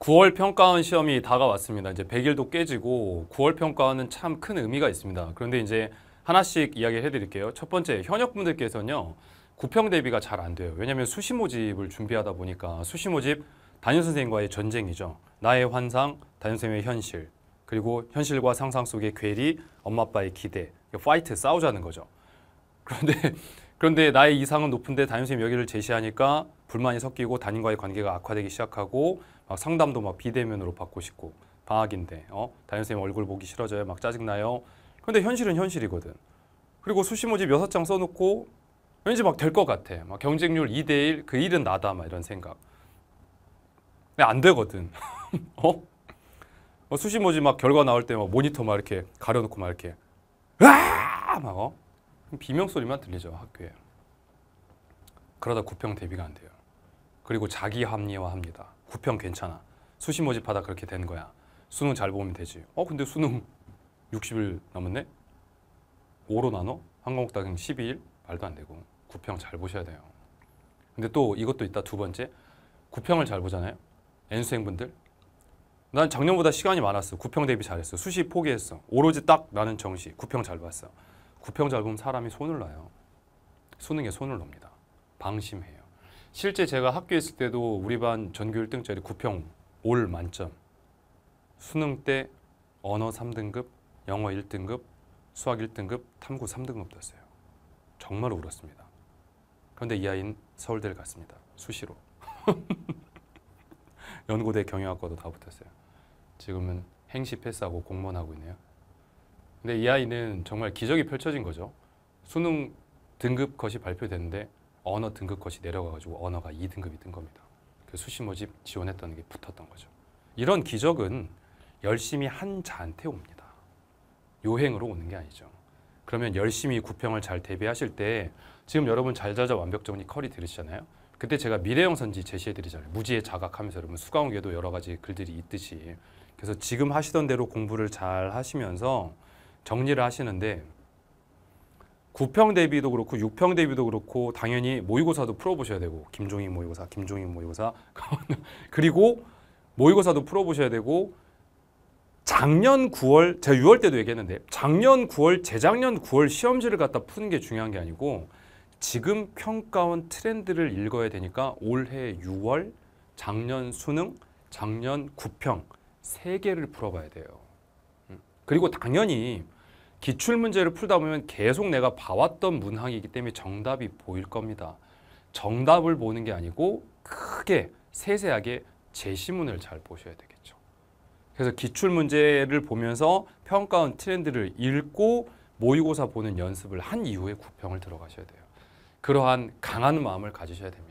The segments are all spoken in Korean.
9월 평가원 시험이 다가왔습니다. 이제 100일도 깨지고 9월 평가원은 참 큰 의미가 있습니다. 그런데 이제 하나씩 이야기를 해드릴게요. 첫 번째, 현역분들께서는요, 구평 대비가 잘 안 돼요. 왜냐하면 수시 모집을 준비하다 보니까 수시 모집 담임선생님과의 전쟁이죠. 나의 환상, 담임선생님의 현실, 그리고 현실과 상상 속의 괴리, 엄마 아빠의 기대, 파이트, 싸우자는 거죠. 그런데 나의 이상은 높은데 담임선생님 여기를 제시하니까 불만이 섞이고 담임과의 관계가 악화되기 시작하고 막 상담도 막 비대면으로 받고 싶고, 방학인데 담임선생님 얼굴 보기 싫어져요. 막 짜증나요. 그런데 현실은 현실이거든. 그리고 수시 모집 6장 써놓고 왠지 막 될 것 같아. 막 경쟁률 2대1, 그 1은 나다, 막 이런 생각. 근데 안 되거든. 수시 모집 막 결과 나올 때 막 모니터 막 이렇게 가려놓고 막 이렇게 으아! 막 비명 소리만 들리죠, 학교에. 그러다 구평 대비가 안 돼요. 그리고 자기 합리화합니다. 구평 괜찮아. 수시 모집하다 그렇게 된 거야. 수능 잘 보면 되지. 근데 수능 60일 남았네? 5로 나눠? 한 과목 당일 12일? 말도 안 되고. 구평 잘 보셔야 돼요. 근데 또 이것도 있다. 두 번째, 구평을 잘 보잖아요. N수생분들. 난 작년보다 시간이 많았어. 구평 대비 잘했어. 수시 포기했어. 오로지 딱 나는 정시. 구평 잘 봤어. 구평 잘 보면 사람이 손을 놔요. 수능에 손을 놉니다. 방심해요. 실제 제가 학교에 있을 때도 우리 반 전교 1등짜리 구평 올 만점. 수능 때 언어 3등급, 영어 1등급, 수학 1등급, 탐구 3등급 떴어요. 정말 울었습니다. 그런데 이 아이는 서울대를 갔습니다. 수시로. 연고대 경영학과도 다 붙었어요. 지금은 행시 패스하고 공무원하고 있네요. 근데 이 아이는 정말 기적이 펼쳐진 거죠. 수능 등급 컷이 발표됐는데 언어 등급 컷이 내려가가지고 언어가 2등급이 뜬 겁니다. 그래서 수시 모집 지원했다는 게 붙었던 거죠. 이런 기적은 열심히 한 자한테 옵니다. 요행으로 오는 게 아니죠. 그러면 열심히 구평을 잘 대비하실 때, 지금 여러분 잘자자 완벽정리 컬이 들으시잖아요. 그때 제가 미래형 선지 제시해드리잖아요. 무지에 자각하면서. 여러분 수강후에도 여러 가지 글들이 있듯이. 그래서 지금 하시던 대로 공부를 잘 하시면서 정리를 하시는데, 9평 대비도 그렇고 6평 대비도 그렇고 당연히 모의고사도 풀어보셔야 되고, 김종인 모의고사, 김종인 모의고사 그리고 모의고사도 풀어보셔야 되고, 작년 9월, 제가 6월 때도 얘기했는데, 작년 9월, 재작년 9월 시험지를 갖다 푸는 게 중요한 게 아니고 지금 평가원 트렌드를 읽어야 되니까 올해 6월, 작년 수능, 작년 구평 3개를 풀어봐야 돼요. 그리고 당연히 기출문제를 풀다 보면 계속 내가 봐왔던 문항이기 때문에 정답이 보일 겁니다. 정답을 보는 게 아니고 크게 세세하게 제시문을 잘 보셔야 되겠죠. 그래서 기출문제를 보면서 평가원 트렌드를 읽고 모의고사 보는 연습을 한 이후에 구평을 들어가셔야 돼요. 그러한 강한 마음을 가지셔야 됩니다.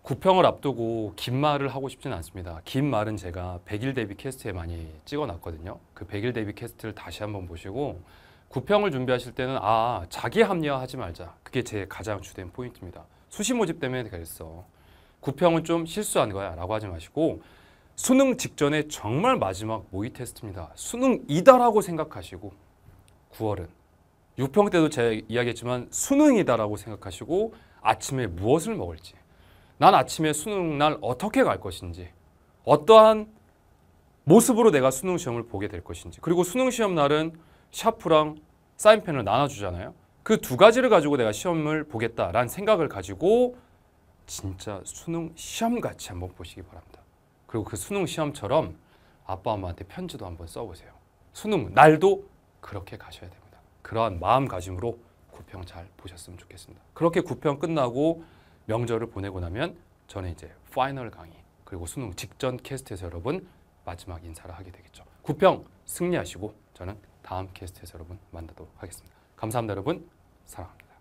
구평을 앞두고 긴 말을 하고 싶지는 않습니다. 긴 말은 제가 100일 대비 캐스트에 많이 찍어놨거든요. 그 100일 대비 캐스트를 다시 한번 보시고, 구평을 준비하실 때는 자기 합리화하지 말자. 그게 제 가장 주된 포인트입니다. 수시 모집 때문에 그랬어. 구평은 좀 실수한 거야 라고 하지 마시고, 수능 직전에 정말 마지막 모의 테스트입니다. 수능이다라고 생각하시고, 9월은 6평 때도 제가 이야기했지만 수능이다라고 생각하시고, 아침에 무엇을 먹을지, 난 아침에 수능 날 어떻게 갈 것인지, 어떠한 모습으로 내가 수능 시험을 보게 될 것인지. 그리고 수능 시험 날은 샤프랑 사인펜을 나눠주잖아요. 그 두 가지를 가지고 내가 시험을 보겠다라는 생각을 가지고 진짜 수능 시험같이 한번 보시기 바랍니다. 그리고 그 수능 시험처럼 아빠 엄마한테 편지도 한번 써보세요. 수능 날도 그렇게 가셔야 됩니다. 그러한 마음가짐으로 구평 잘 보셨으면 좋겠습니다. 그렇게 구평 끝나고 명절을 보내고 나면 저는 이제 파이널 강의, 그리고 수능 직전 캐스트에서 여러분 마지막 인사를 하게 되겠죠. 구평 승리하시고 저는 다음 캐스트에서 여러분 만나도록 하겠습니다. 감사합니다. 여러분 사랑합니다.